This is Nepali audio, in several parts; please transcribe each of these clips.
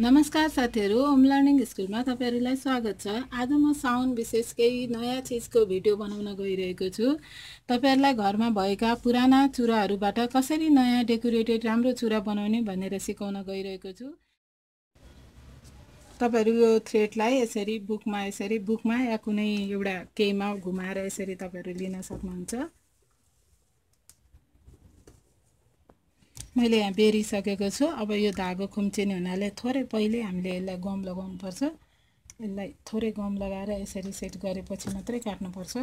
नमस्कार साथीहरु, होम लर्निङ स्कुलमा तपाईहरुलाई स्वागत छ। आज म साउन्ड विशेष केही नयाँ चीजको भिडियो बनाउन गइरहेको छु। तपाईहरुलाई घरमा भएका पुराना चुराहरुबाट कसरी नयाँ डेकोरेटेड राम्रो चुरा बनाउने भनेर सिकाउन गइरहेको छु। तपाईहरु यो थ्रेडलाई यसरी बुकमा या कुनै एउटा केहीमा घुमाएर यसरी तपाईहरु लिन सक्नुहुन्छ। मैले यहाँ बेरिसकेको छु। अब यो धागो खुम्चिने हुनाले थोरै पहिले हामीले यसलाई गम लगाउनुपर्छ। यसलाई थोरै गम लगाएर यसरी सेट गरेपछि मात्रै काट्नुपर्छ।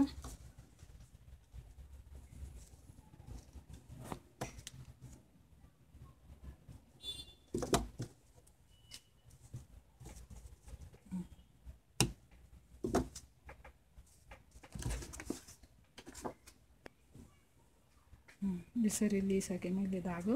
यसरी लिइसकेँ मैले धागो।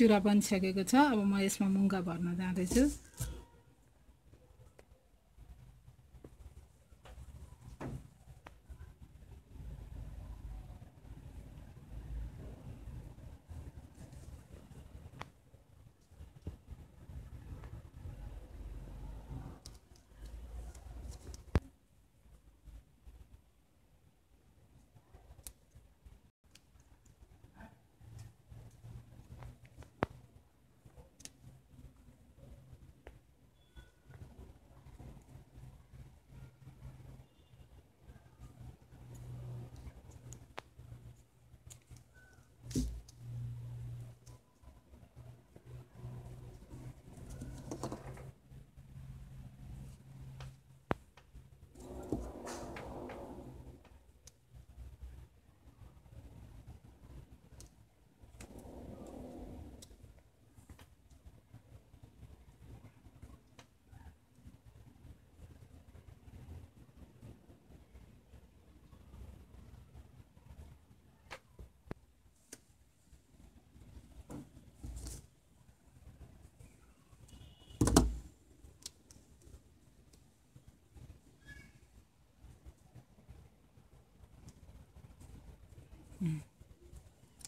चुरा बनिसकेको छ। अब म यसमा मुङ्गा भर्न जाँदैछु।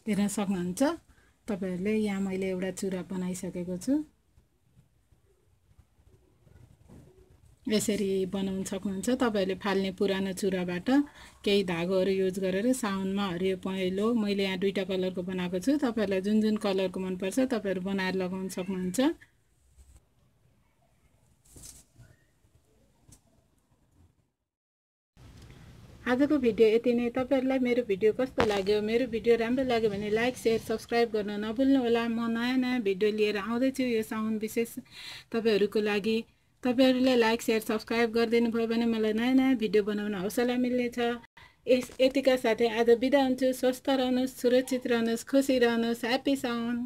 हेर्न सक्नुहुन्छ तपाईहरुले यहाँ मैले एउटा चुरा बनाइसकेको छु। यसरी बनाउन सक्नुहुन्छ। तपाईहरुले फाल्ने पुरानो चुराबाट केही धागोहरु युज गरेर साउनमा हरियो पहेँलो, मैले यहाँ दुईटा कलरको बनाएको छु। तपाईहरुलाई जुन जुन कलरको मन पर्छ तपाईहरु बनाएर लगाउन सक्नुहुन्छ। आजको भिडियो यति नै। तपाईहरुलाई मेरो भिडियो कस्तो लाग्यो? मेरो भिडियो राम्रो लाग्यो भने लाइक, शेयर, सब्स्क्राइब गर्न नभुल्नु होला। म नयाँ भिडियो लिएर आउँदै छु। यो साउन्ड विशेष तपाईहरुको लागि तपाईहरुलाई लाइक शेयर सब्स्क्राइब गर्दिनु भयो भने मलाई नयाँ नयाँ भिडियो बनाउन हौसला मिल्नेछ। यस यतिका साथै आज बिदा हुन्छु। स्वस्थ रहनुस्, सुरक्षित रहनुस्, खुशी रहनुस्। ह्यापी साउन।